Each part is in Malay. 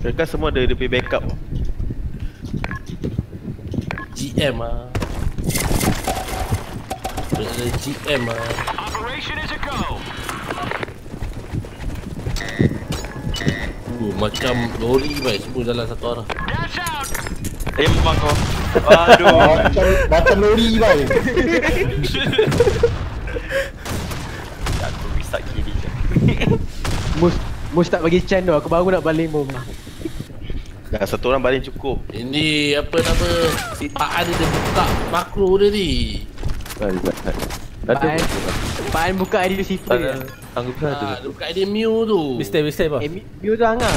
Mereka semua ada dia backup. GM ah. Ada GM ah. Operation is a go. Macam lori baik semua jalan satu arah. Dash out. Tembak kau. Aduh. Macam lori baik. Aku restart kiri je. Mus tak bagi channel, aku baru nak baling bom. Dah satu orang baling cukup. Ini apa nama sitaan dia buka makro dia ni. Ada. Pain buka ID sifar dia. Anggap satu. Ah, buka ID Mew tu. Mistake apa? Mew tu angah.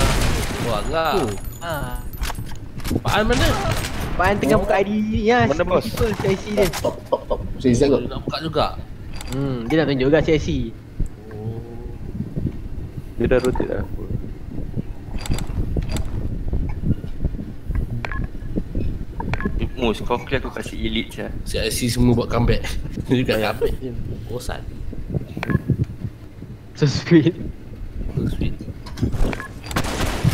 Wah, angah. Ha. Pain mana? Pain tengah buka ID ya. Mana bos? CIC dia. Top top top. Saya nak buka juga. Dia nak tunjuk juga CIC. Dia dah rotate dah. Mus, kau clear aku kasih elite je. CIC semua buat comeback. Dia juga comeback je. Bosan. So sweet. So sweet.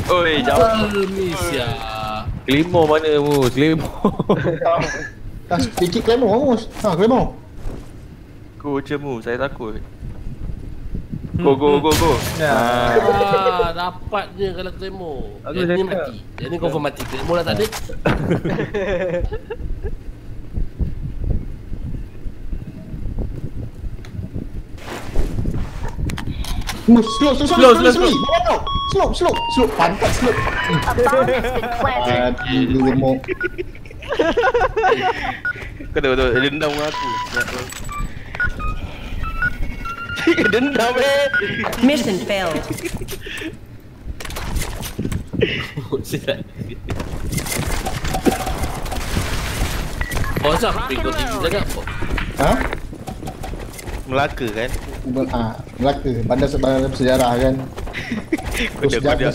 Oi, jauh Malaysia. Kelimo mana Mus? Kelimo. Tak sedikit kelimo Mus. Ha, kelimo. Go je Mus, saya takut. Go go go go. Ah, dapat je kalau kelemo. Dia mati. Dia ni confirm mati. Kelemo dah tak ada. Slow, slow, slow, slow, slow, slow, slow, slow, slow, slow, pantat slow. Aduh, gemuk. Kau tahu, dendam aku. Dendam eh. Mission failed. Bosak, berikut tinggi sangat. Ha? Melaka kan? Ah, Melaka, bandar sejarah kan. Sejarah.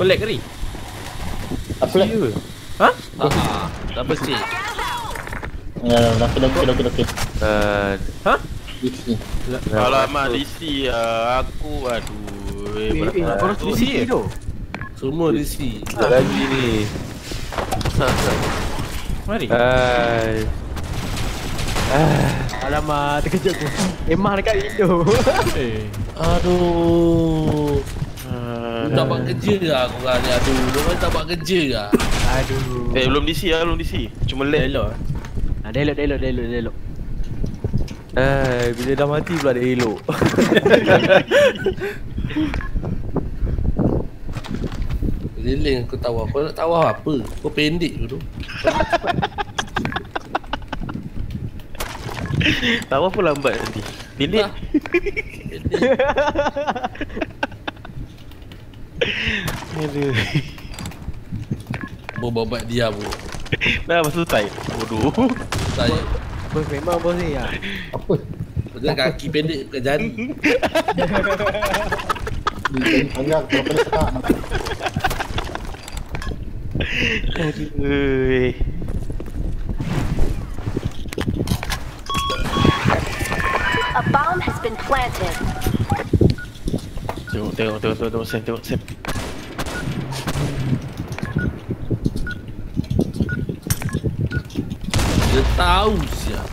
Kau lag kari? Apa lag? Ha? Tak bersih. Ya, dah kedok. Ha? DC. Alamak, DC aku aduh. Berapa ratus DC tu? Semua DC. Tak lagi ni. Mari. Hai. Alamak, terkejut aku. Emah dekat hidung. Aduh. Tak buat kerja ke aku kan? Aduh, diorang tak buat kerja ke? Aduh. Belum DC lah, belum DC. Cuma lag. Dah elok. Bila dah mati pula dah elok. Leleng aku tawa, kau nak tawa apa? Kau pendek dulu. Tawa pun lambat nanti. Pendek. Aduh. Bobat dia bro. Dah masuk tight. Bodoh. Tight. Bos memang bos ni ah. Apa? Dia kaki pendek ke jari. Dia panjang kepala sekarang. Aduh. A bomb has been planted. Tengok. Dia tahu siap.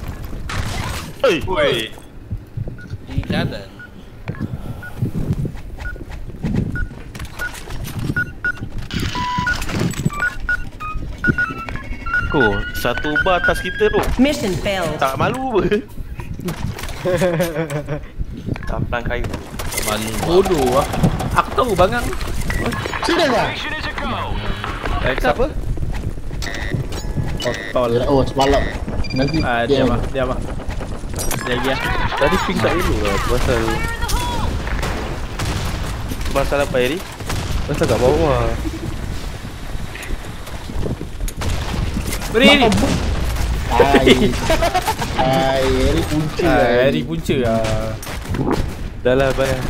Oi. Di kanan. Oh, satu bar atas kita tu. Mission failed. Tak malu apa? Tampang kayu. Tak malu. Bodoh ah. Aku tahu bangang. Sudah dah. Siapa? Oh, semalam. Nanti dia mah. Lagi ah. Tadi ping tak dulu lah pasal apa ni? Pasal kat bawah. Beri ni. Hari punca lah. Dah lah bayang.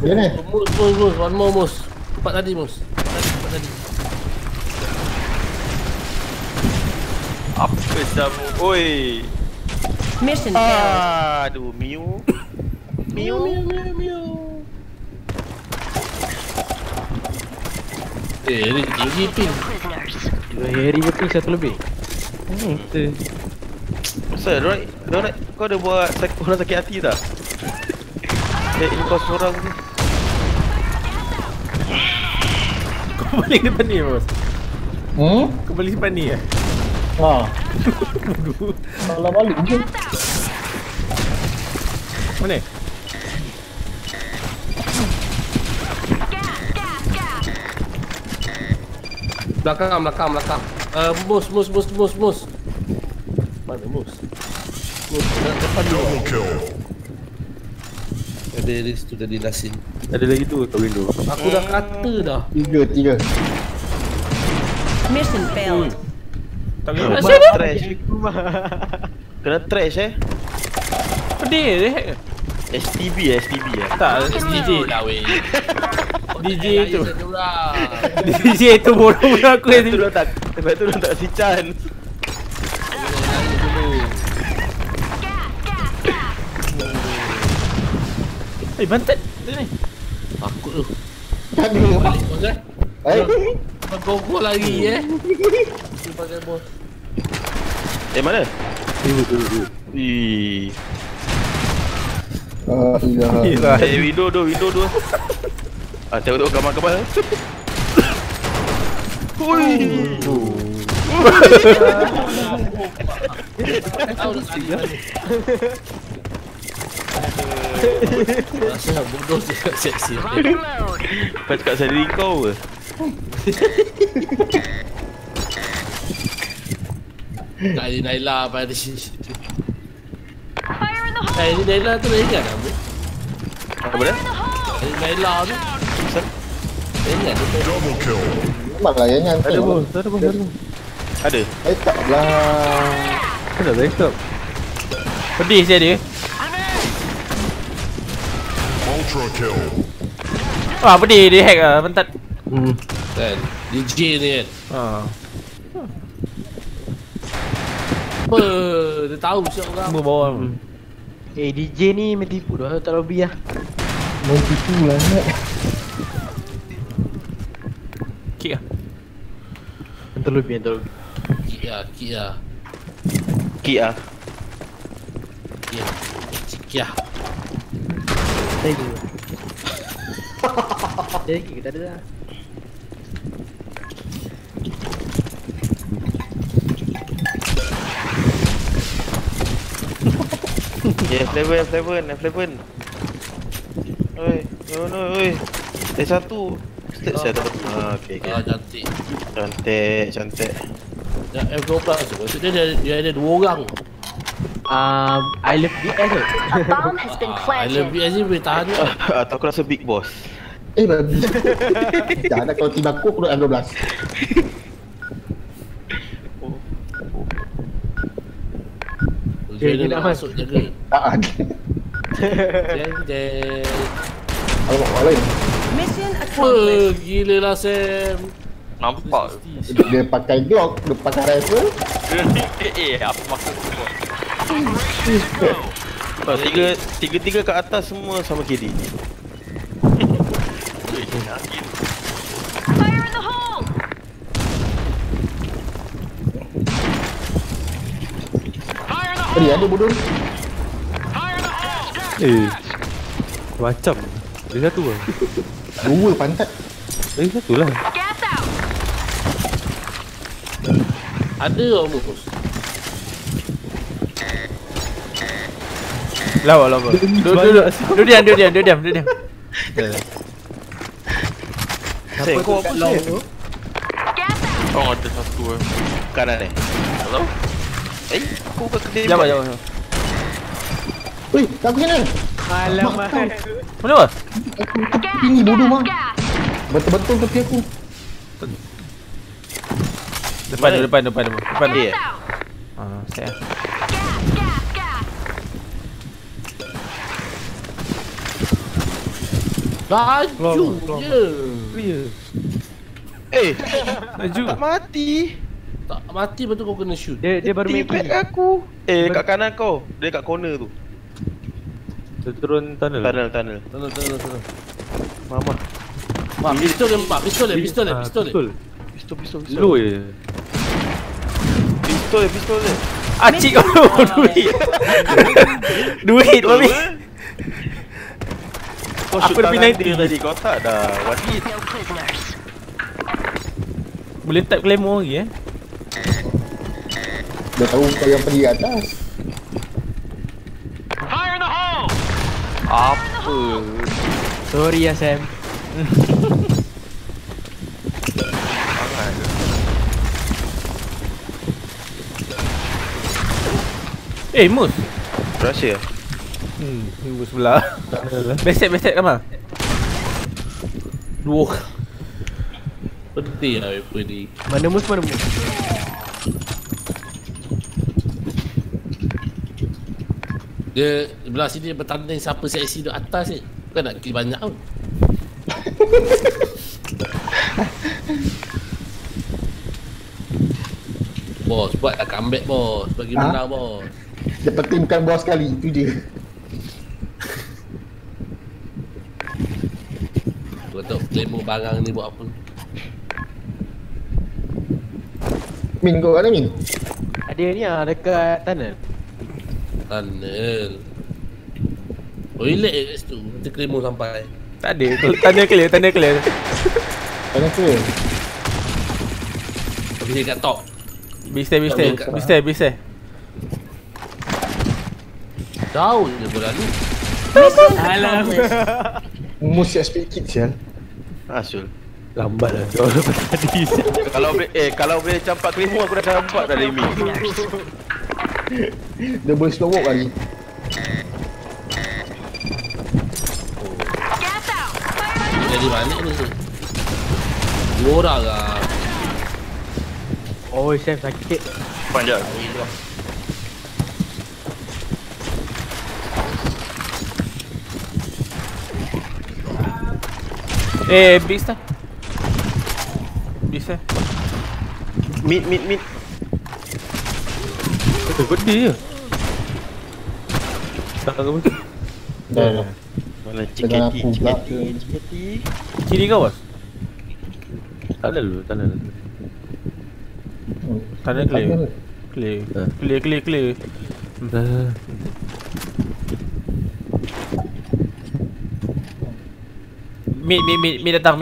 Boleh ni? Mus, one more Mus. Tempat tadi. Apa sahamu? Oi. Mission failed. Aduh, Mew. Mew. Eri, tinggi ping. Dua Eri ping, satu lebih. Betul. Masa, dorang kau ada buat orang sakit hati tak? Ini kau seorang ni. Kau balik depan ni, bos? Hmm? Kau balik depan ni ya? Haa. Salah balik je. Mana? Belakang. Bus. Mana bus? Bus depan dulu. Ada lagi tu tadi lasin. Ada lagi tu kat window. Aku dah kata dah. Tiga. Mission failed. Tangan trash. Kena trash eh. Pedih eh. STB. Tak, DJ lah weh. DJ tu. DJ tu bodoh aku ni. Sebab tu tak si Chan. Eh, bantet ni. Aku tu. Tak ada. Eh. Kau lagi eh. Pakai bos. Eh mana? Ih. Ah, ilah. Eh, window. Ah, tengok gambar-gambar. Oi. Rasa bodoh je kat seksi. Kau cakap saya diri kau ke? Tak ada Naila pada sini. Eh, Naila tu dah ingat tak? Apa dia? Naila tu. Ingat tu. Memanglah yang nyantai. Ada bos. Ada? Eh, taklah. Kena backup. Pedih je dia. Ultra kill. Wah, pedih dia hack ah, bentat. Kan. DJ ni kan. Ha. Dia tahu siapa orang. Semua bawah. Eh, DJ ni main tipu dah tak lobby lah. Main tipu lah nak. Kick lah. Entar lobby. Kick lah. Tadi tu. Jadi kita ada dah. Yeah, F11. Oi, oi. Stage 1. Stage saya dapat. Ah, okey. Ah, cantik. Dah F12 tu. Maksudnya dia ada dua orang. I love BS tu. I love BS ni boleh tahan tu. Atau aku rasa Big Boss. Eh, babi. Dah nak kalau tiba aku perut M12. Dia nak masuk jaga. Jeng. Alamak, orang lain. Gila lah, Sam. Nampak. Dia pakai Glock, dia pakai rifle. Apa maksud tu? Tiga-tiga kat atas semua sama kiri. Fire in the hole. Ada bodoh. Macam dia satu ah. Dua pantat. Dia satulah. Ada apa bos? Lawa. Duduk diam. Siapa kau apa lawa tu? Oh, ada satu eh. Kanan ni. Hello? Eh, kau kat kedai. Jom. Wei, kau kena. Alamak. Mana wah? Ini bodoh mah. Betul-betul tepi aku. Depan dia. Ah, saya. Laju je. Eh, laju. Tak mati betul kau kena shoot. Dia baru main aku. Eh, kat kanan kau. Dia kat corner tu. Turun tunnel. Tunnel. Mama. Mak, pistol dia empat. Pistol. Low je. Pistol dia. Acik kau duit. Duit mami. Aku dah P90 tadi, kau tak dah one hit. Boleh type claymore lagi eh. Dah tahu kau yang pergi atas. Fire in the hole. Apa? Sorry ya Sam. Eh Mus. Rusia. Tunggu sebelah. Besek nama. Dua. Penting lah apa ni. Mana mus. Dia belah sini bertanding siapa seksi duduk atas ni. Bukan nak kill banyak pun. Bos buat dah comeback bos. Bagi menang bos. Dia pentingkan bos sekali tu dia. Betul, claim barang ni buat apa? Min kau ada Min? Ada ni ah dekat tunnel. Oh relax kat situ, kita claim sampai. Tak ada, tunnel clear. Tunnel clear. Pergi kat top. Bisa. Jauh je berlalu. Alam. Mus SP kit sial. Asul. Lambatlah kau tadi. Kalau boleh campak kelima aku dah campak dah Remy. Dia boleh slow walk lagi. Jadi balik ni. Borak ah. Oi Sam sakit. Panjang. Eh, Bisa. Mid. Betul gede je. Tak apa. Dah. Mana ciketi. Kiri kau ah? Tak ada dulu. Tanah clear. Dah. Mid datang.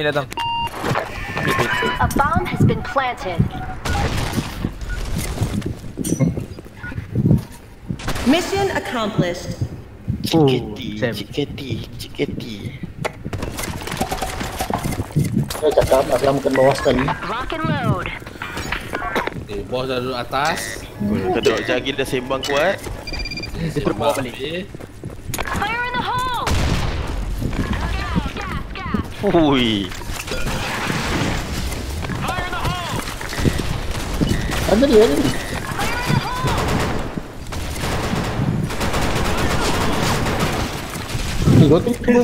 A bomb has been planted. Mission accomplished. Ciketi. Saya cakap aslamkan bawah sekali. Rock and load. Okay, bos dah duduk atas. Kedok jagi dah sembang kuat. Dia bawah balik. Fire in the hole. Ui. Ada ni. Ni kau tu cuma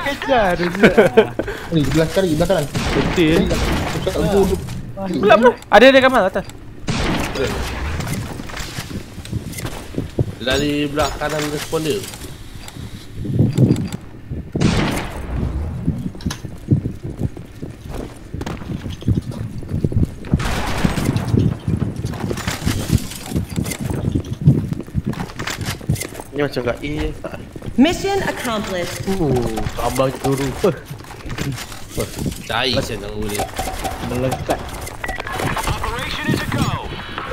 kejar dia. Ni belah kiri, belah kanan. Betul. Belum. Ada kamar atas. Dari belah kanan respon dia. Ni macam kat A tak ada. Mission accomplished. Abang curu. Cai senang boleh. Melekat. Operation is a go.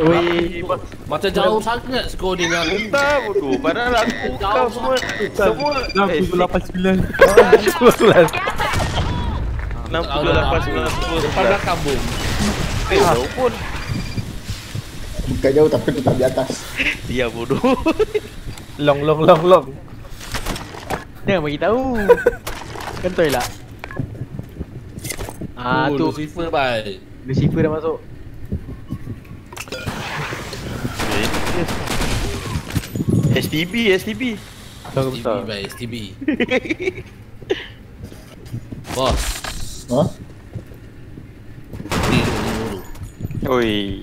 Oi, macam jauh sangat skor dia dengan entah tu. Padahal aku kau semua 689. 689 pada kabung. Jauh pun. Bukan jauh tapi tetap di atas. Dia bodoh. Long. Jangan bagi tahu. Kentoi lah. Tu Lucifer bai. Lucifer dah masuk. STB. Kau betul. STB. Boss. Huh? Oi.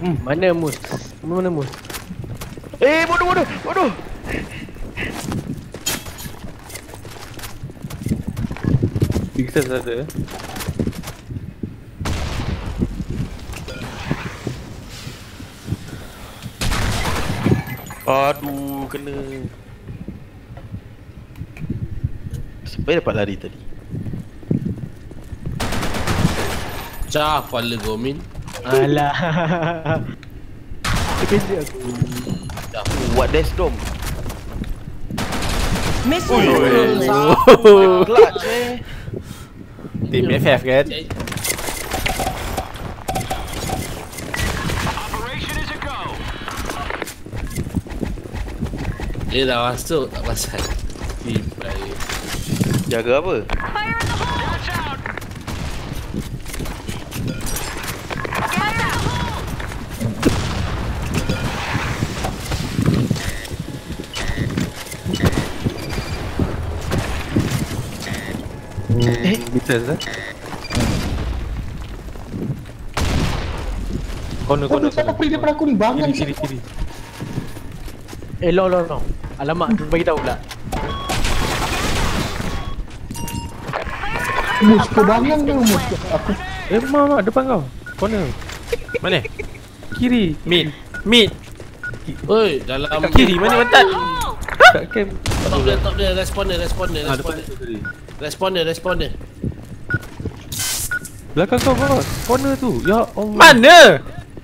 Mana mus? Mana mus? Eh, bodoh. Kita ada. Aduh, kena. Supaya dapat lari tadi. Cah, kepala gomin. Alah. Terkejut aku. Dah buat dash dom. Mission complete. Clutch eh. Team FF kan? Dia dah masuk, tak pasal. Jaga apa? Bitas dah. Kono. Kenapa pilih daripada aku ni? Bangang kiri. Eh, long. Alamak, tu bagi tahu pula. Mus, kau bangang ke mus? Aku. Eh, mak, depan kau. Corner. Mana? Kiri. Mid. Oi, dalam kiri. Mana mentat? Tak kem. Top dia. Responder. Belakang kau, bos. Corner tu. Ya Allah. Mana?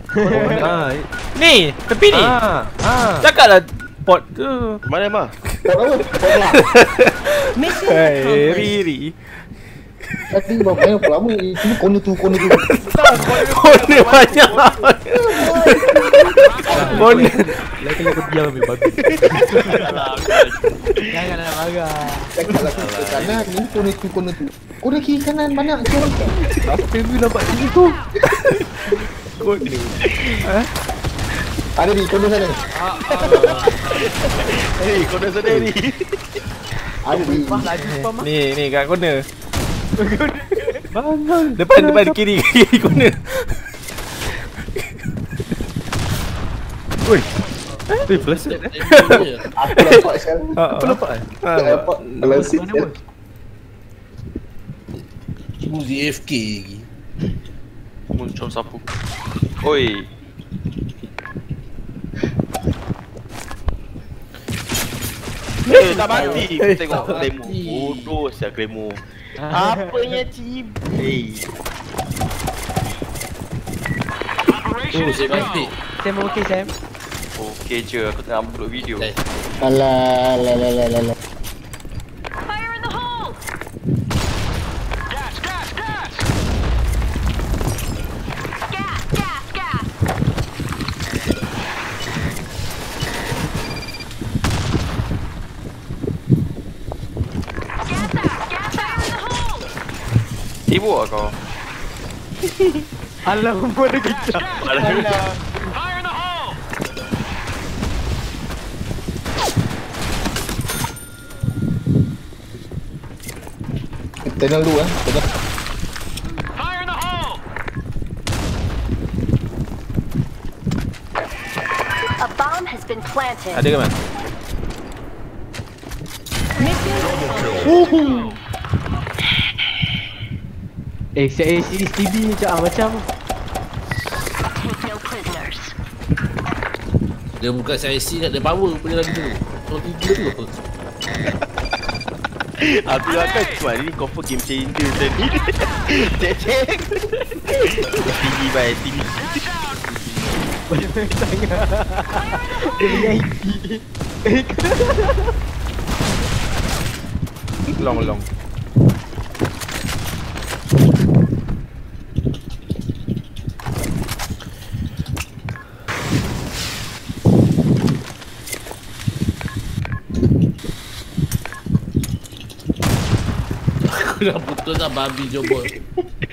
Corner. Ni, tepi ni. Cakaplah pot tu. Mana mah? Mesti. Eh, Riri. Tadi bawa banyak lama itu corner tu. Corner banyak. Corner. Lagi diam ni babi. Janganlah marah. Cakaplah sana ni corner tu. Corner kiri kanan banyak corner. Apa view dapat sini tu? Corner. Ada ni corner sana. Hei, corner sana ni. Ada ni kat corner. Bangang. Depan kiri corner. Oi. Eh, plastik. Aku lepak sekarang. Aku lepak. Plastik. Muzi FK lagi. Muncul sapu. Oi. Eh, dah mati. Aku tengok Klemo. Bodoh sial Klemo. Apanya cibik? Oh, saya baik. Sam okey, Sam? Okey je, aku tengah upload video. Alah. Fire in the hole! Gas! Gas! Sibuk lah kau. Alah, rumput ada kicap. Fire in the hole. Tenang dulu lah. Fire in the hole. A bomb has been planted. Ada ke man? Woohoo. Eh, series TV macam dia buka series nak ada power punya lagu tu. Kalau tidur tu apa? Habis akan cuman ni confirm game changer tadi. Cek TV by TV. Boleh main sangat. VIP. Eh, Long. Dah putus dah babi jobot.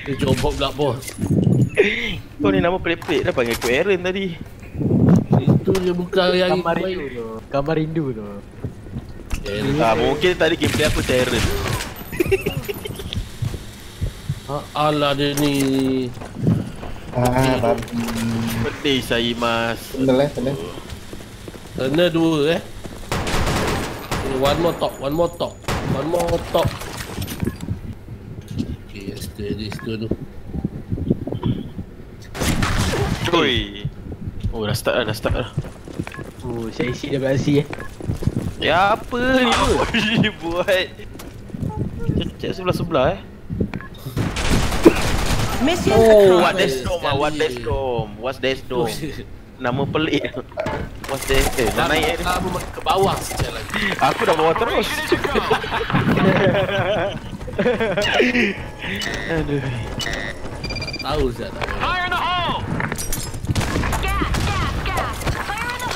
Dia jobot pula bos. Kau ni nama pelik-pelik dah panggil aku Aaron tadi. Itu je bukan yang gambar rindu tu. Ah, mungkin tadi gameplay apa Aaron. Alah dia ni. Turner dulu eh. One more top. Okay, let's do this dulu. Cuy. Oh, dah start lah. Oh, saya isi dah berhasil eh. Ya apa ni tu? Dia buat cek sebelah eh. Oh, what that storm ah, What's that storm? Nama pelik tu. What's that? Naik ke bawah sekejap lagi. Aku dah bawah terus. Aduh. Tahu tak? Fire in the hole! Gas! Fire in the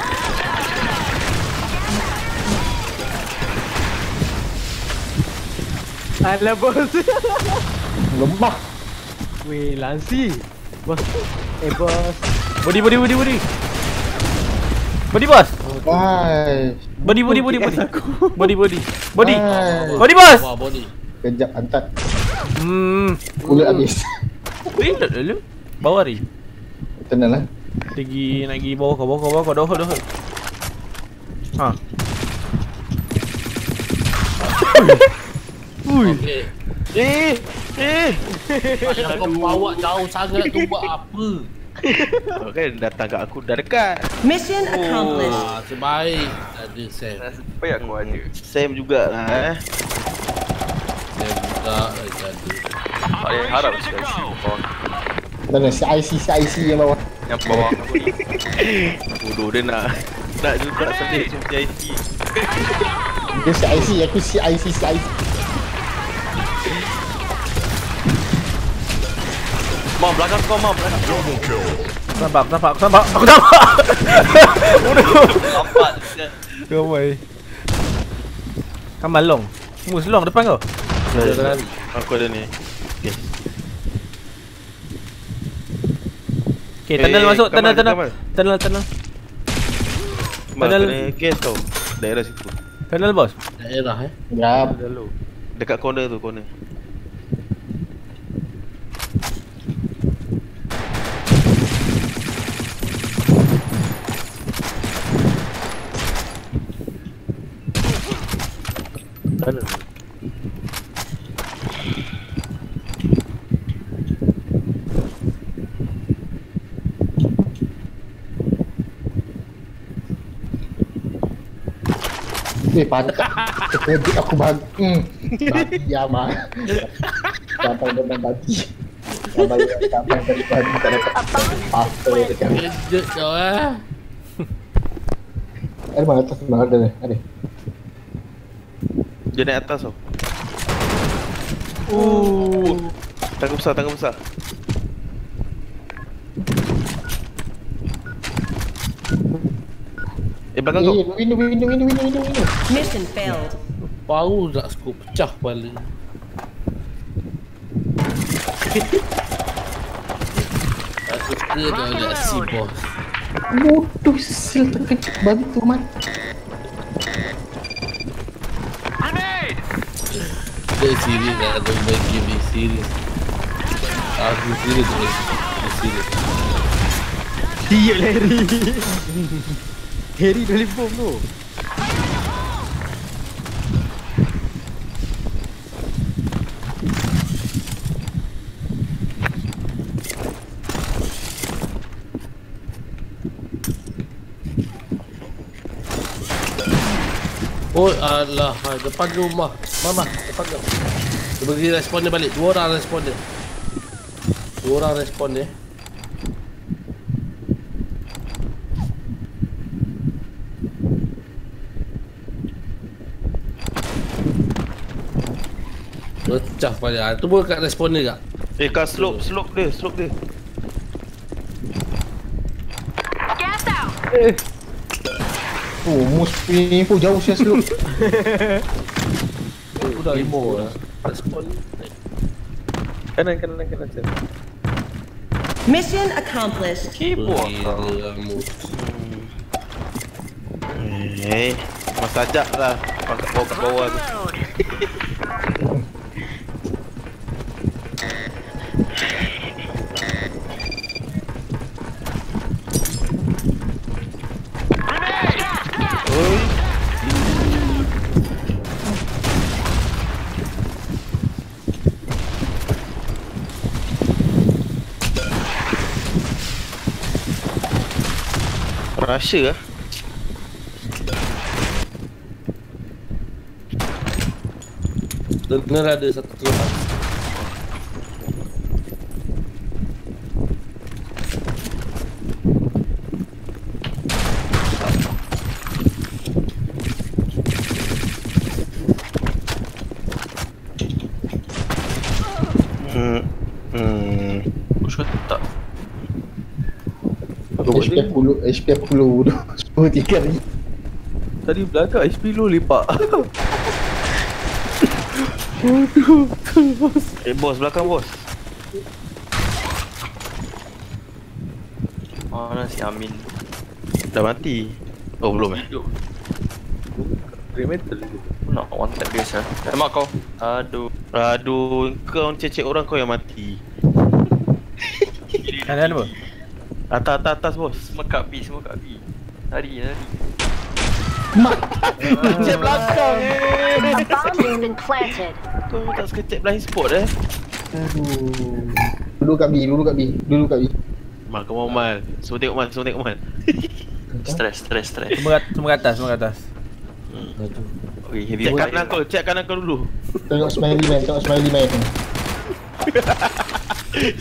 hole! Alah bos. Lembah. Weh, Lansi. Bos. Bos. Body. Body bos. Bye. Body. Body bos. Kejap antat. Kulit habis. Weh, tak dulu. Bawah ni. Tenanglah. Lagi bawah kau dah. Ha. Ui. Macam kau bawa jauh sangat tu buat apa? Kan datang kat aku dah dekat. Mission accomplished. Sebaik ada Sam. Sebaik aku ada. Sam juga lah eh. Sam juga ada. Saya harap saya bawah. Mana si IC yang bawah. Yang bawah aku ni. Bodoh dia nak juga selit macam si IC. Dia si IC, aku si IC. Mam, belakang kau, Mam. Nampak. Aku nampak. Nampak. Kau boy. Kamal long. Mus long depan kau. Aku ada ni. Okey, tunnel masuk. Tunnel. Tunnel gas tau. Daerah situ. Tunnel bos. Daerah eh. Gelap. Dekat corner. Tunnel. Patah. Kredit aku bagi. Ya mah. Sampai dengan bagi. Tak dapat pasal dekat. Kredit kau eh. Mana atas mana ada ni? Ada. Dia naik atas tau. Tangga besar. Belakang kau. Window. Mission failed. Baru tak skop pecah kepala. Aku suka tau dia si bos. Bodoh sel terkejut bantu man. Serius lah, aku bagi dia serius. Aku serius. Dia Larry. Harry boleh bom tu. Oh alah, depan rumah. Mama, depan kau. Dia bagi responder balik. Dua orang responder. Pecah pada. Tu pun kat responder kak. Kat slope dia. Gas out. Oh, muspin pun jauh saya slow. Aku dah limo lah. Respon. Kanan. Mission accomplished. Kibo. Mas ajak lah. Pangkat bawah kat bawah tu. rasa lah. Benar ada satu tulang. Push tak. HP 10 10 tiga ni. Tadi belakang HP lu lepak. Aduh, bos. Bos belakang bos. Mana si Amin? Dah mati. Oh belum eh. Remetal tu. Nak one tap biasa. Tembak kau. Aduh. Aduh, kau cecek orang kau yang mati. Kanan apa? Atas bos. Semua kat B, semua kat B. Lari. Kecep belakang eh. Kau tak sekecep blind spot eh. Aduh. Dulu kat B Mal, kau mau Mal. Semua tengok Mal Stress Semua kat atas okay, Cek kanan kau dulu. Tengok smiley man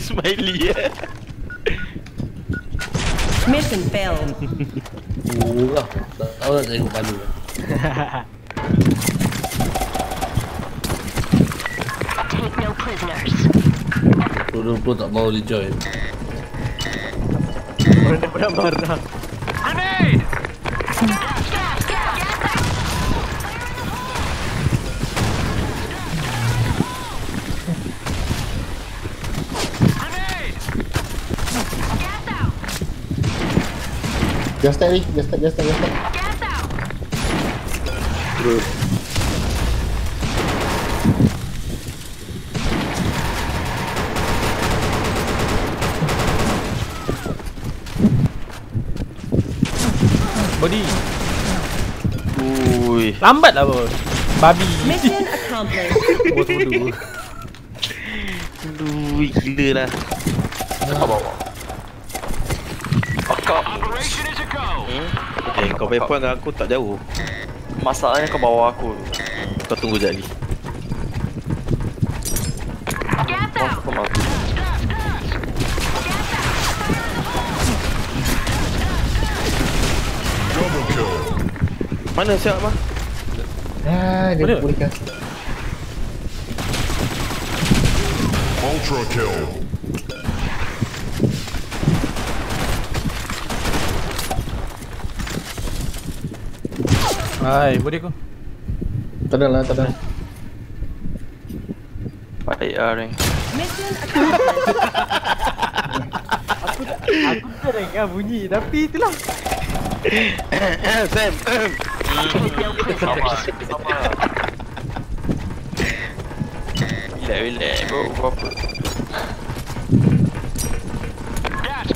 Smiley eh. Mission failed. Murah. Tak tahu nak tengok palu. Take no prisoners. Pun tak mau di join. Marah. Grenade! Just stay. Gas out. Good. Body. Ui. Lambatlah bos. Babi. Mission accomplished. Bodoh. Ui, gilalah. Bawa. Operation is a go. Kau pepon dengan aku tak jauh. Masalahnya kau bawa aku. Kau tunggu sekejap lagi. Mana siap mah? Dia boleh kasih. Ultra kill. Hai, boleh kau? Tak ada lah. Baik, Aaron. Aku tak dengar bunyi, tapi itulah. Sam. Sama. Relax, bro. Apa? Gas!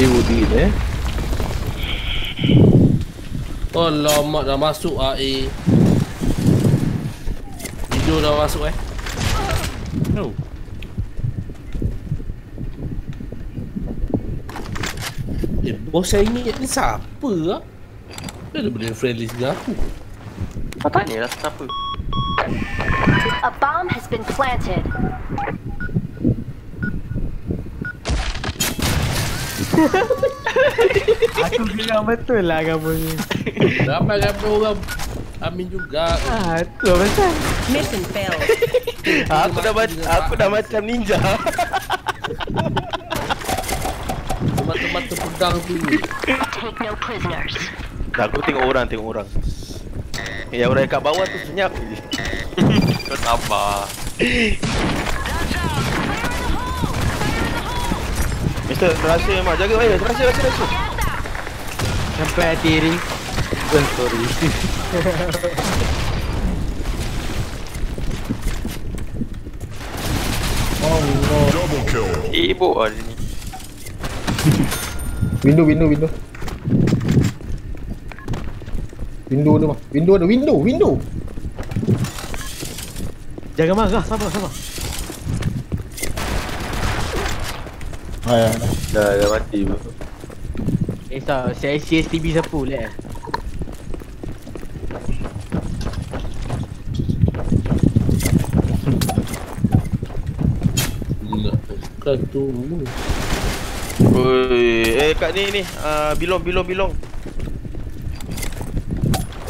Would eh. Alamak, dah masuk AE. Video dah masuk eh. No. Bos saya ni siapa ah? Dia boleh friendly dengan aku. Apa ni lah siapa? A bomb has been planted. Aku bilang betul lah kamu ni. Ramai orang Amin juga. Betul macam mission fail. Aku dah macam ninja. Teman-teman terpedang tu. Take no prisoners. Aku tengok orang. Yang orang kat bawah tu senyap. Kau sabar. Mister, terasa memang jaga baik. Terasa. Sampai diri. Bukan story. Oh no. Double kill. Ibu ada ni. Window. Window tu mah. Window ada window. Jaga marah, sabar. Ayah, dah mati pun. Esok, CSTB siapa lah. Nak tekan tu. Oi, kat ni. Bilong.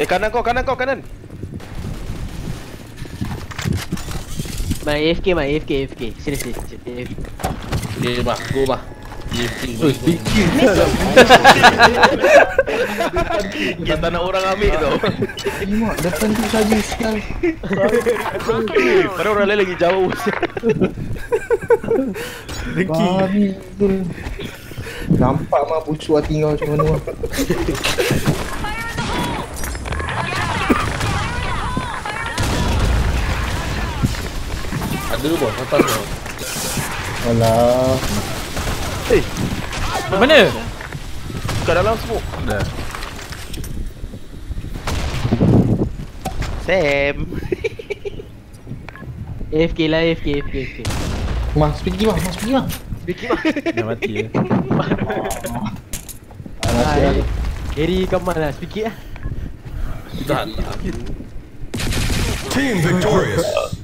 Kanan kau. Mai AFK. Sini. Dia bah, go bah. Dia tinggal. Fikir salah. Kita nak orang ambil tau. Tengok depan tu saja sekali. Baru orang lain lagi jauh. Fikir. Nampak mah bucu hati kau macam mana. Ada bos, atas bos. Alah. Eh, mana? Kat dalam smoke. Dah. Sam. AFK lah. Mas pergi bang. Dah mati ya. Alah. Carry kawan lah, sikit lah. Dah lah. Team victorious.